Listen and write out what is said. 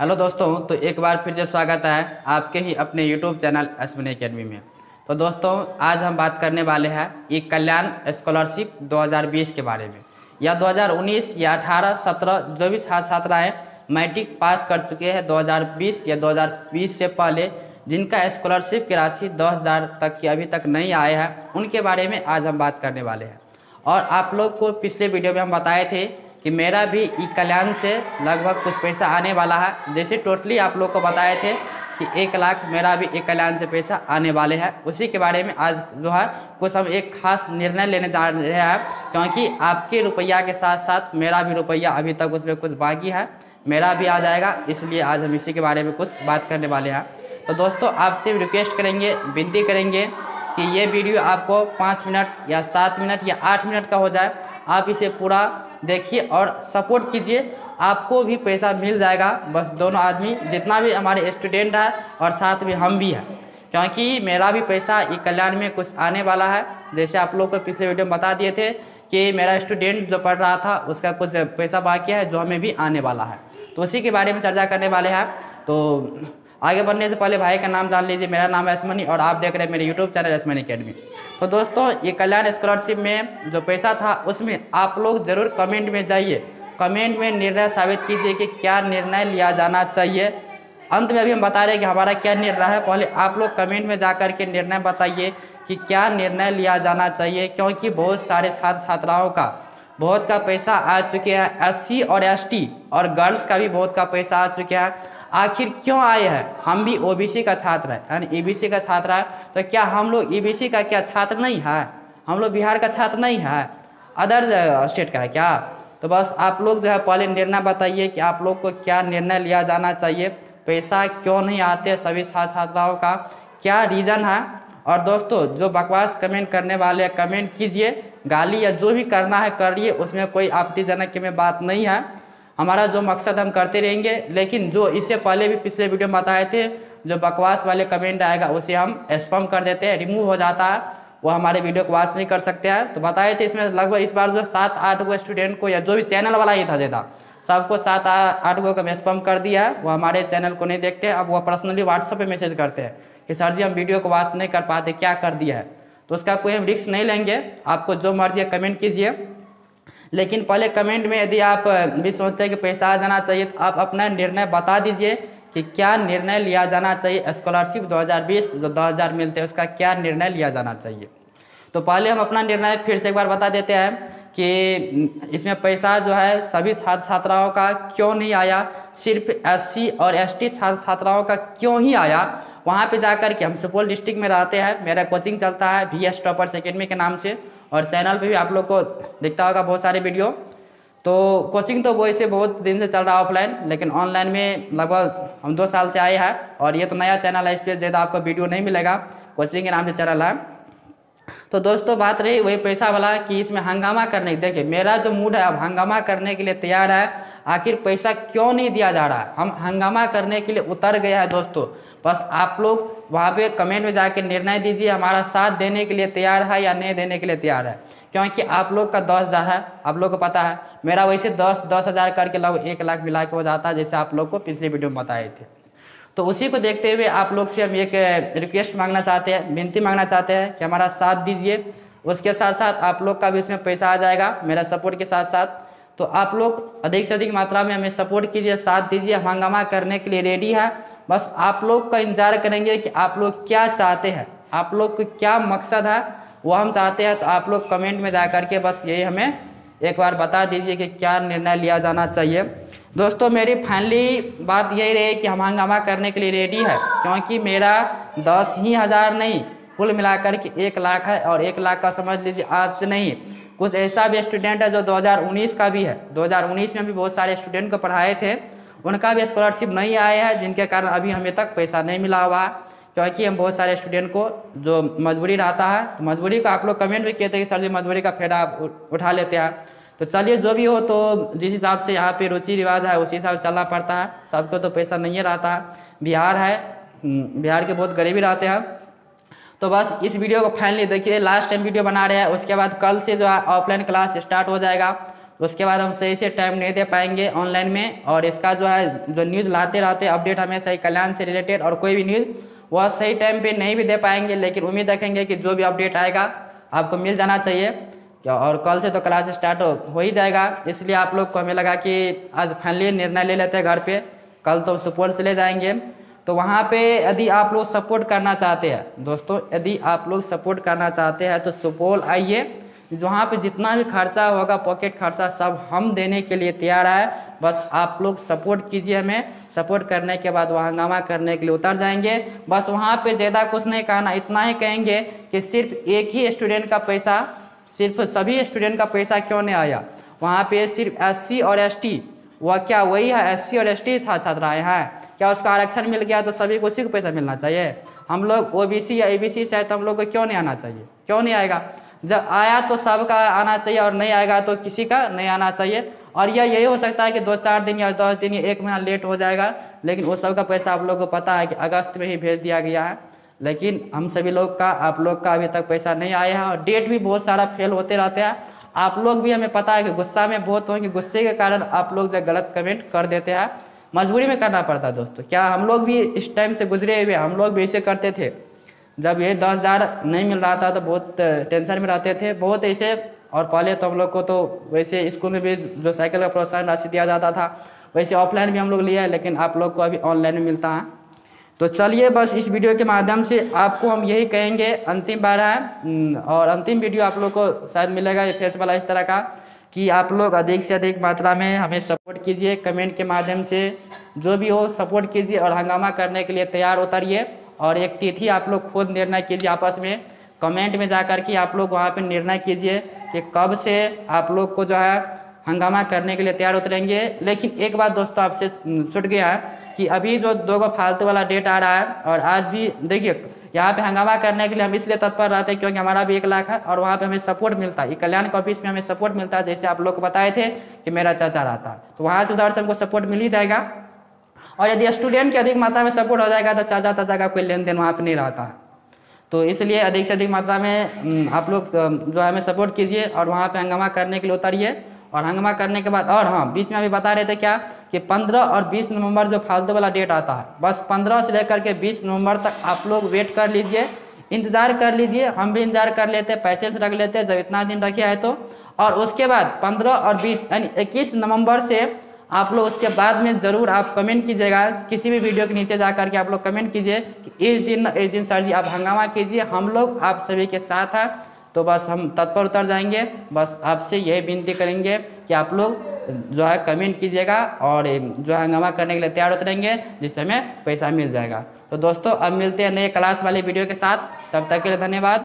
Hello दोस्तों, तो एक बार फिर से स्वागत है आपके ही अपने YouTube channel S money academy में। तो दोस्तों आज हम बात करने वाले हैं ई कल्याण स्कॉलरशिप 2020 के बारे में। यह 2019 या 18 17 जो भी छात्र छात्राएँ मैट्रिक पास कर चुके हैं 2020 या 2020 से पहले, जिनका स्कॉलरशिप की राशि 10,000 तक की अभी तक नहीं आए हैं, उनके बारे में आज हम बात करने वाले हैं। और आप लोग को पिछले वीडियो में हम बताए थे कि मेरा भी ई कल्याण से लगभग कुछ पैसा आने वाला है, जैसे टोटली आप लोग को बताए थे कि 1 लाख मेरा भी ई कल्याण से पैसा आने वाले हैं। उसी के बारे में आज जो है कुछ हम एक खास निर्णय लेने जा रहे हैं, क्योंकि आपके रुपया के साथ साथ मेरा भी रुपया अभी तक उसमें कुछ बाकी है, मेरा भी आ जाएगा, इसलिए आज हम इसी के बारे में कुछ बात करने वाले हैं। तो दोस्तों आपसे रिक्वेस्ट करेंगे, विनती करेंगे कि ये वीडियो आपको 5 मिनट या 7 मिनट या 8 मिनट का हो जाए, आप इसे पूरा देखिए और सपोर्ट कीजिए, आपको भी पैसा मिल जाएगा। बस दोनों आदमी, जितना भी हमारे स्टूडेंट है और साथ में हम भी हैं, क्योंकि मेरा भी पैसा ई कल्याण में कुछ आने वाला है। जैसे आप लोग को पिछले वीडियो में बता दिए थे कि मेरा स्टूडेंट जो पढ़ रहा था उसका कुछ पैसा बाकी है जो हमें भी आने वाला है, तो उसी के बारे में चर्चा करने वाले हैं। तो आगे बढ़ने से पहले भाई का नाम जान लीजिए। मेरा नाम है एस मनी और आप देख रहे हैं मेरे YouTube channel S money academy. तो दोस्तों ये कल्याण स्कॉलरशिप में जो पैसा था उसमें आप लोग ज़रूर कमेंट में जाइए, कमेंट में निर्णय साबित कीजिए कि क्या निर्णय लिया जाना चाहिए। अंत में अभी हम बता रहे हैं कि हमारा क्या निर्णय है, पहले आप लोग कमेंट में जा कर के निर्णय बताइए कि क्या निर्णय लिया जाना चाहिए, क्योंकि बहुत सारे छात्र छात्राओं का बहुत का पैसा आ चुके हैं, SC और ST और गर्ल्स का भी बहुत का पैसा आ चुके हैं। आखिर क्यों आए हैं? हम भी OBC का छात्र है, यानी EBC का छात्र है, तो क्या हम लोग EBC का क्या छात्र नहीं है? हम लोग बिहार का छात्र नहीं है, अदर स्टेट का है क्या? तो बस आप लोग जो है पहले निर्णय बताइए कि आप लोग को क्या निर्णय लिया जाना चाहिए, पैसा क्यों नहीं आते सभी छात्र छात्राओं का, क्या रीज़न है। और दोस्तों जो बकवास कमेंट करने वाले हैं कमेंट कीजिए, गाली या जो भी करना है करिए, उसमें कोई आपत्तिजनक की में बात नहीं है। हमारा जो मकसद हम करते रहेंगे, लेकिन जो इससे पहले भी पिछले वीडियो में बताए थे जो बकवास वाले कमेंट आएगा उसे हम स्पैम कर देते हैं, रिमूव हो जाता है, वो हमारे वीडियो को वॉच नहीं कर सकते हैं। तो बताए थे इसमें लगभग इस बार जो 7-8 गो स्टूडेंट को या जो भी चैनल वाला ही था देता सबको 7-8 गो का स्पैम कर दिया, वो हमारे चैनल को नहीं देखते, अब वो पर्सनली व्हाट्सएप पर मैसेज करते हैं कि सर जी हम वीडियो को वॉच नहीं कर पाते, क्या कर दिया है। तो उसका कोई हम रिस्क नहीं लेंगे, आपको जो मर्जी है कमेंट कीजिए, लेकिन पहले कमेंट में यदि आप भी सोचते हैं कि पैसा आ जाना चाहिए तो आप अपना निर्णय बता दीजिए कि क्या निर्णय लिया जाना चाहिए। स्कॉलरशिप 2020 जो 10,000 मिलते हैं उसका क्या निर्णय लिया जाना चाहिए। तो पहले हम अपना निर्णय फिर से एक बार बता देते हैं कि इसमें पैसा जो है सभी छात्र छात्राओं का क्यों नहीं आया, सिर्फ SC और ST छात्र छात्राओं का क्यों ही आया। वहाँ पे जाकर के हम सुपौल डिस्ट्रिक्ट में रहते हैं, मेरा कोचिंग चलता है BS टॉपर सेकेंडरी के नाम से, और चैनल पे भी आप लोग को दिखता होगा बहुत सारे वीडियो। तो कोचिंग तो वैसे बहुत दिन से चल रहा है ऑफलाइन, लेकिन ऑनलाइन में लगभग हम 2 साल से आए हैं, और ये तो नया चैनल है, इस पर ज़्यादा आपको वीडियो नहीं मिलेगा, कोचिंग के नाम से चैनल है। तो दोस्तों बात रही वही पैसा वाला कि इसमें हंगामा करने, देखिए मेरा जो मूड है अब हंगामा करने के लिए तैयार है, आखिर पैसा क्यों नहीं दिया जा रहा है, हम हंगामा करने के लिए उतर गया है। दोस्तों बस आप लोग वहाँ पे कमेंट में जाके निर्णय दीजिए, हमारा साथ देने के लिए तैयार है या नहीं देने के लिए तैयार है, क्योंकि आप लोग का 10,000 है, आप लोग को पता है मेरा वैसे 10,000 करके लगभग 1 लाख मिला के हो जाता है, जैसे आप लोग को पिछले वीडियो में बताए थे। तो उसी को देखते हुए आप लोग से हम एक रिक्वेस्ट मांगना चाहते हैं, विनती मांगना चाहते हैं कि हमारा साथ दीजिए, उसके साथ साथ आप लोग का भी उसमें पैसा आ जाएगा मेरा सपोर्ट के साथ साथ। तो आप लोग अधिक से अधिक मात्रा में हमें सपोर्ट कीजिए, साथ दीजिए, हंगामा करने के लिए रेडी है। बस आप लोग का इंतजार करेंगे कि आप लोग क्या चाहते हैं, आप लोग को क्या मकसद है, वो हम चाहते हैं। तो आप लोग कमेंट में जा कर के बस यही हमें एक बार बता दीजिए कि क्या निर्णय लिया जाना चाहिए। दोस्तों मेरी फाइनली बात यही रही कि हम हंगामा करने के लिए रेडी है, क्योंकि मेरा 10,000 नहीं कुल मिलाकर के 1 लाख है, और 1 लाख का समझ लीजिए आज से नहीं, कुछ ऐसा भी स्टूडेंट है जो 2019 का भी है, 2019 में भी बहुत सारे स्टूडेंट को पढ़ाए थे, उनका भी स्कॉलरशिप नहीं आया है, जिनके कारण अभी हमें तक पैसा नहीं मिला हुआ, क्योंकि हम बहुत सारे स्टूडेंट को जो मजबूरी रहता है, तो मजबूरी को आप लोग कमेंट भी कहते हैं कि सर जी मजबूरी का फायदा उठा लेते हैं। तो चलिए जो भी हो, तो जिस हिसाब से यहाँ पे रुचि रिवाज है उसी हिसाब से चलना पड़ता है, सबको तो पैसा नहीं रहता है, बिहार है, बिहार के बहुत गरीबी रहते हैं। तो बस इस वीडियो को फाइनली देखिए, लास्ट टाइम वीडियो बना रहे हैं, उसके बाद कल से जो है ऑफलाइन क्लास स्टार्ट हो जाएगा, उसके बाद हम सही से टाइम नहीं दे पाएंगे ऑनलाइन में, और इसका जो है जो न्यूज़ लाते रहते अपडेट हमें सही कल्याण से रिलेटेड और कोई भी न्यूज़ वह सही टाइम पे नहीं भी दे पाएंगे, लेकिन उम्मीद रखेंगे कि जो भी अपडेट आएगा आपको मिल जाना चाहिए। और कल से तो क्लास स्टार्ट हो ही जाएगा, इसलिए आप लोग को हमें लगा कि आज फाइनली निर्णय ले लेते हैं घर पर, कल तो सुपौल चले जाएँगे। तो वहाँ पे यदि आप लोग सपोर्ट करना चाहते हैं दोस्तों, यदि आप लोग सपोर्ट करना चाहते हैं तो सुपौल आइए, जहाँ पे जितना भी खर्चा होगा पॉकेट खर्चा सब हम देने के लिए तैयार है, बस आप लोग सपोर्ट कीजिए हमें। सपोर्ट करने के बाद वहाँ हंगामा करने के लिए उतर जाएंगे, बस वहाँ पे ज़्यादा कुछ नहीं कहना, इतना ही कहेंगे कि सिर्फ एक ही स्टूडेंट का पैसा, सिर्फ सभी स्टूडेंट का पैसा क्यों नहीं आया। वहाँ पे सिर्फ SC और ST, वह क्या वही है SC और ST छात्राएँ हैं, क्या उसका आरक्षण मिल गया तो सभी को उसी को पैसा मिलना चाहिए? हम लोग OBC या EBC से है तो हम लोग को क्यों नहीं आना चाहिए, क्यों नहीं आएगा? जब आया तो सबका आना चाहिए, और नहीं आएगा तो किसी का नहीं आना चाहिए। और यह यही हो सकता है कि 2-4 दिन या 10 दिन या 1 महीना लेट हो जाएगा, लेकिन वो सब का पैसा आप लोगों को पता है कि अगस्त में ही भेज दिया गया है, लेकिन हम सभी लोग का आप लोग का अभी तक पैसा नहीं आया है। और डेट भी बहुत सारा फेल होते रहते हैं, आप लोग भी हमें पता है कि गुस्सा में बहुत होंगे, गुस्से के कारण आप लोग जो गलत कमेंट कर देते हैं, मजबूरी में करना पड़ता है दोस्तों। क्या हम लोग भी इस टाइम से गुजरे हुए, हम लोग भी ऐसे करते थे, जब ये 10,000 नहीं मिल रहा था तो बहुत टेंशन में रहते थे, बहुत ऐसे। और पहले तो हम लोग को तो वैसे स्कूल में भी जो साइकिल का प्रोत्साहन राशि दिया जाता था वैसे ऑफलाइन भी हम लोग लिया है, लेकिन आप लोग को अभी ऑनलाइन में मिलता है। तो चलिए बस इस वीडियो के माध्यम से आपको हम यही कहेंगे, अंतिम बार है और अंतिम वीडियो आप लोग को शायद मिलेगा ये फेस वाला इस तरह का, कि आप लोग अधिक से अधिक मात्रा में हमें सपोर्ट कीजिए, कमेंट के माध्यम से जो भी हो सपोर्ट कीजिए, और हंगामा करने के लिए तैयार उतरिए। और एक तिथि आप लोग खुद निर्णय कीजिए, आपस में कमेंट में जा कर के आप लोग वहाँ पे निर्णय कीजिए कि कब से आप लोग को जो है हंगामा करने के लिए तैयार उतरेंगे। लेकिन एक बात दोस्तों आपसे छूट गया है कि अभी जो 2 फालतू वाला डेट आ रहा है, और आज भी देखिए यहाँ पे हंगामा करने के लिए हम इसलिए तत्पर रहते हैं क्योंकि हमारा भी 1 लाख है, और वहाँ पे हमें सपोर्ट मिलता है, कल्याण के ऑफिस में हमें सपोर्ट मिलता है, जैसे आप लोग को बताए थे कि मेरा चाचा रहता है, तो वहाँ से उधर से हमको सपोर्ट मिल ही जाएगा। और यदि स्टूडेंट की अधिक मात्रा में सपोर्ट हो जाएगा तो चाचा ताजा का कोई लेन देन वहाँ पर नहीं रहता है। तो इसलिए अधिक से अधिक मात्रा में आप लोग जो है हमें सपोर्ट कीजिए, और वहाँ पे हंगामा करने के लिए उतरिए। और हंगामा करने के बाद, और हाँ बीच में अभी बता रहे थे क्या कि 15 और 20 नवंबर जो फालतू वाला डेट आता है, बस 15 से लेकर के 20 नवंबर तक आप लोग वेट कर लीजिए, इंतज़ार कर लीजिए, हम भी इंतजार कर लेते, पैसे रख लेते जब इतना दिन रखे है तो। और उसके बाद 15 और 20 यानी 21 नवम्बर से आप लोग उसके बाद में ज़रूर आप कमेंट कीजिएगा, किसी भी वीडियो के नीचे जा करके आप लोग कमेंट कीजिए कि इस दिन सर जी आप हंगामा कीजिए, हम लोग आप सभी के साथ हैं, तो बस हम तत्पर उतर जाएंगे। बस आपसे यही विनती करेंगे कि आप लोग जो है कमेंट कीजिएगा, और जो है हंगामा करने के लिए तैयार उतरेंगे, जिससे हमें पैसा मिल जाएगा। तो दोस्तों अब मिलते हैं नए क्लास वाली वीडियो के साथ, तब तक के लिए धन्यवाद।